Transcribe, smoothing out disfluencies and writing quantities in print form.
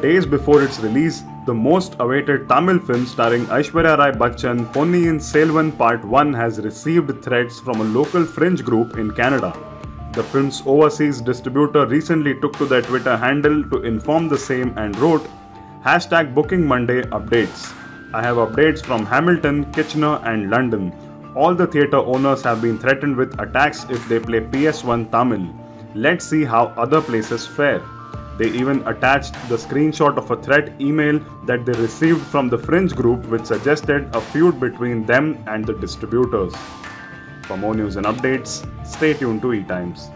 days before its release, the most-awaited Tamil film starring Aishwarya Rai Bachchan, Ponniyin Selvan Part 1 has received threats from a local fringe group in Canada. The film's overseas distributor recently took to their Twitter handle to inform the same and wrote, #BookingMonday updates. I have updates from Hamilton, Kitchener and London. All the theatre owners have been threatened with attacks if they play PS1 Tamil. Let's see how other places fare. They even attached the screenshot of a threat email that they received from the fringe group, which suggested a feud between them and the distributors. For more news and updates, stay tuned to ETimes.